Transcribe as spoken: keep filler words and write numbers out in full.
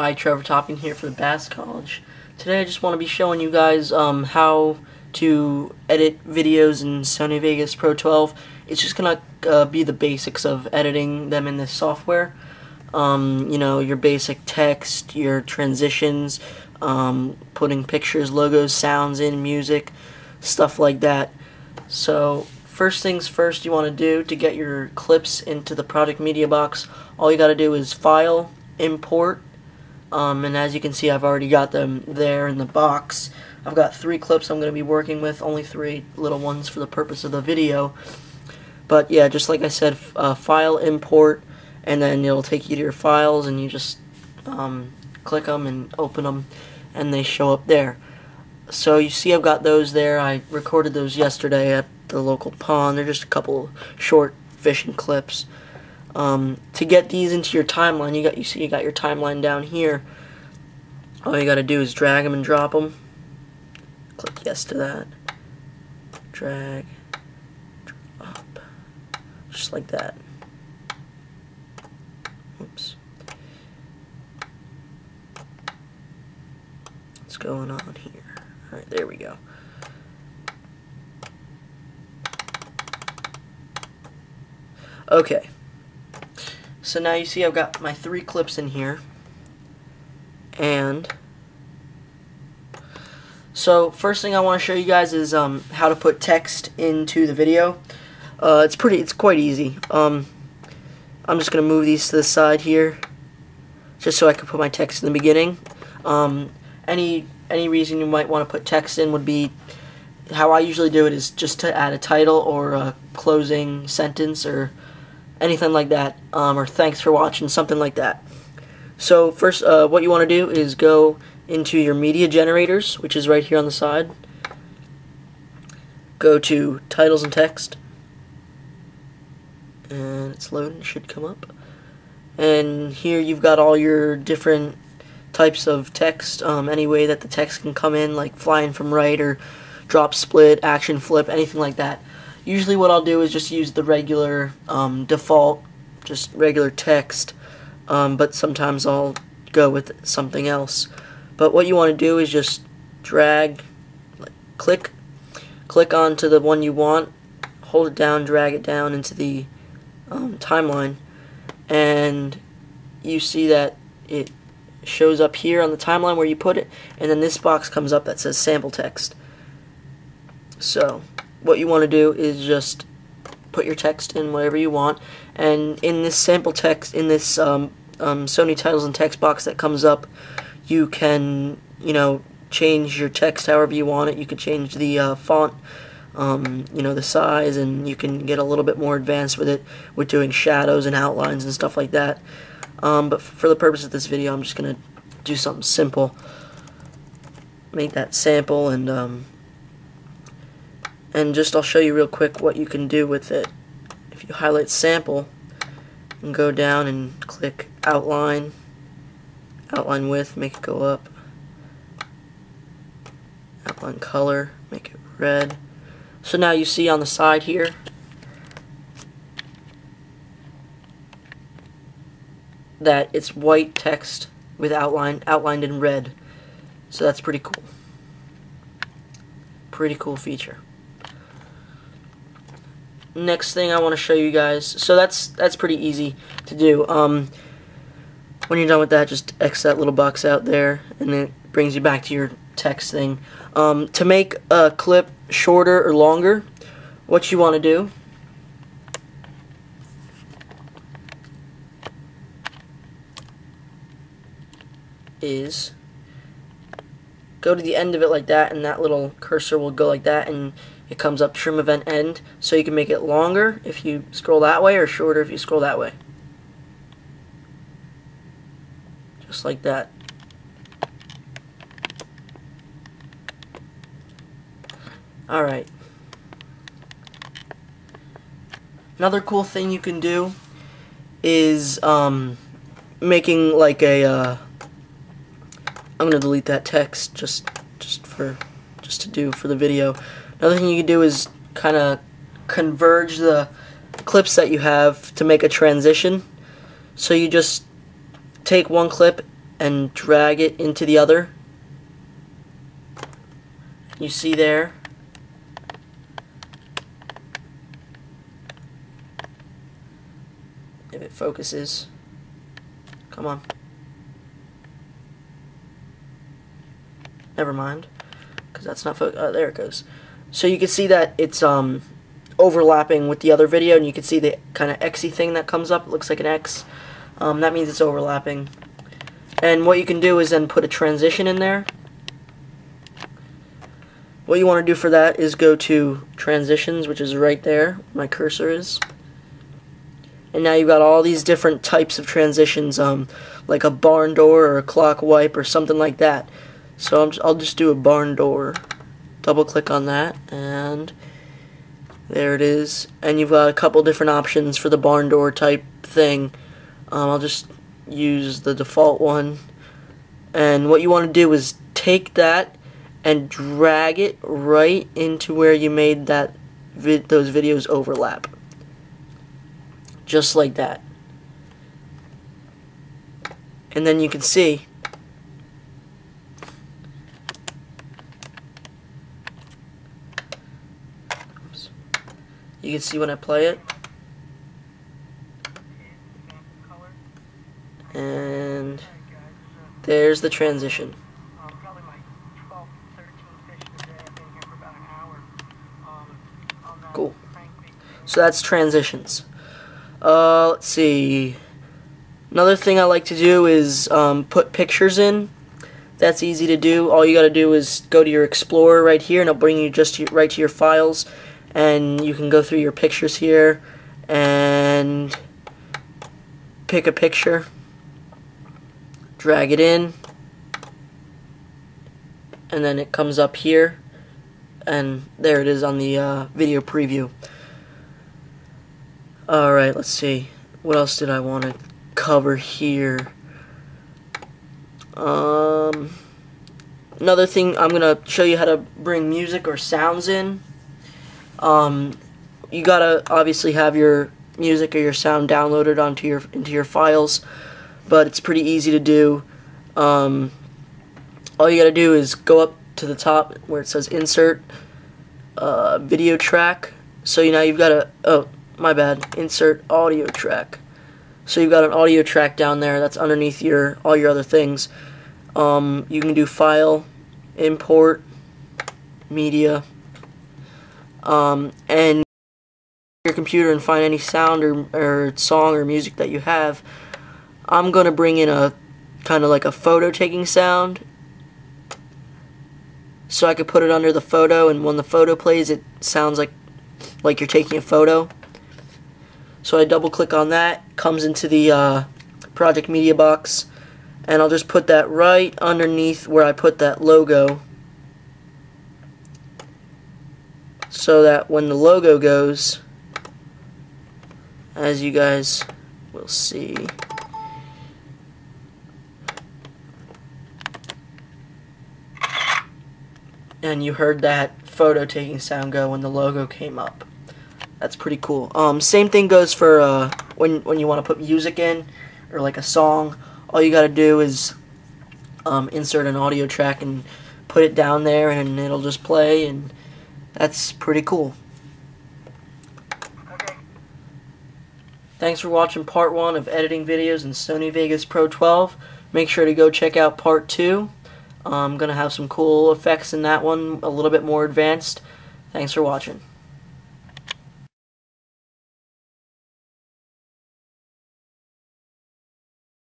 Hi, Trevor Topping here for The Bass College. Today I just want to be showing you guys um, how to edit videos in Sony Vegas Pro twelve. It's just going to uh, be the basics of editing them in this software. Um, you know, your basic text, your transitions, um, putting pictures, logos, sounds in, music, stuff like that. So first things first, you want to do to get your clips into the Project Media box, all you got to do is File, Import, Um, and as you can see, I've already got them there in the box. I've got three clips I'm going to be working with, only three little ones for the purpose of the video. But yeah, just like I said, uh, file, import, and then it'll take you to your files, and you just um, click them and open them, and they show up there. So you see I've got those there. I recorded those yesterday at the local pond. They're just a couple short fishing clips. Um, to get these into your timeline, you got you see you got your timeline down here. All you got to do is drag them and drop them. Click yes to that. Drag, drop, just like that. Oops. What's going on here? All right, there we go. Okay. So now you see I've got my three clips in here, and so first thing I want to show you guys is um, how to put text into the video. Uh, it's pretty, it's quite easy. Um, I'm just going to move these to the side here, just so I can put my text in the beginning. Um, any any reason you might want to put text in would be, how I usually do it is just to add a title or a closing sentence or anything like that, um, or thanks for watching, something like that. So first, uh, what you want to do is go into your media generators, which is right here on the side. Go to titles and text, and it's loading, it should come up. And here you've got all your different types of text, um, any way that the text can come in, like flying from right or drop split, action flip, anything like that. Usually what I'll do is just use the regular um, default, just regular text, um, but sometimes I'll go with something else. But what you want to do is just drag, like, click, click onto the one you want, hold it down, drag it down into the um, timeline, and you see that it shows up here on the timeline where you put it, and then this box comes up that says sample text. So what you want to do is just put your text in whatever you want, and in this sample text, in this um, um, Sony titles and text box that comes up, you can, you know, change your text however you want it. You can change the uh, font, um, you know, the size, and you can get a little bit more advanced with it, with doing shadows and outlines and stuff like that. Um, but for the purpose of this video, I'm just gonna do something simple. Make that sample, and um, And just I'll show you real quick what you can do with it. If you highlight sample and go down and click outline, outline width, make it go up, outline color, make it red. So now you see on the side here, that it's white text with outline, outlined in red. So that's pretty cool. Pretty cool feature. Next thing I want to show you guys, so that's that's pretty easy to do. Um, when you're done with that, just X that little box out there, and it brings you back to your text thing. Um, to make a clip shorter or longer, what you want to do is go to the end of it like that, and that little cursor will go like that, and it comes up trim event end, so you can make it longer if you scroll that way or shorter if you scroll that way. Just like that. Alright. Another cool thing you can do is um, making like a, uh, I'm going to delete that text just, just for, just to do for the video. Another thing you can do is kind of converge the clips that you have to make a transition. So you just take one clip, and drag it into the other. You see there? If it focuses. Come on. Never mind, because that's not fo- oh, there it goes. So you can see that it's um overlapping with the other video, and you can see the kind of X-y thing that comes up. It looks like an X. Um, that means it's overlapping. And what you can do is then put a transition in there. What you want to do for that is go to transitions, which is right there where my cursor is. And now you've got all these different types of transitions, um, like a barn door or a clock wipe or something like that. So I'm just, I'll just do a barn door. Double click on that, and there it is. And you've got a couple different options for the barn door type thing. Um, I'll just use the default one. And what you want to do is take that and drag it right into where you made that vid those videos overlap. Just like that. And then you can see You can see when I play it. And there's the transition. Cool. So that's transitions. Uh, let's see. Another thing I like to do is um, put pictures in. That's easy to do. All you gotta do is go to your Explorer right here, and it'll bring you just to, right to your files. And you can go through your pictures here and pick a picture, drag it in, and then it comes up here, and there it is on the uh, video preview. Alright, let's see, what else did I want to cover here? Um, another thing, I'm gonna show you how to bring music or sounds in. Um, you gotta obviously have your music or your sound downloaded onto your into your files, but it's pretty easy to do. Um, all you gotta do is go up to the top where it says Insert uh, Video Track. So you now you've got a oh my bad Insert Audio Track. So you've got an audio track down there that's underneath your all your other things. Um, you can do File, Import, Media. Um, and your computer and find any sound or, or song or music that you have. I'm gonna bring in a kind of like a photo taking sound, so I could put it under the photo, and when the photo plays, it sounds like like you're taking a photo. So I double click on that, comes into the uh, project media box, and I'll just put that right underneath where I put that logo, so that when the logo goes, as you guys will see, and you heard that photo taking sound go when the logo came up. That's pretty cool. Um, same thing goes for uh, when, when you want to put music in, or like a song. All you gotta do is um, insert an audio track and put it down there, and it'll just play, and that's pretty cool. Okay. Thanks for watching part one of editing videos in Sony Vegas Pro twelve. Make sure to go check out part two. I'm going to have some cool effects in that one, a little bit more advanced. Thanks for watching.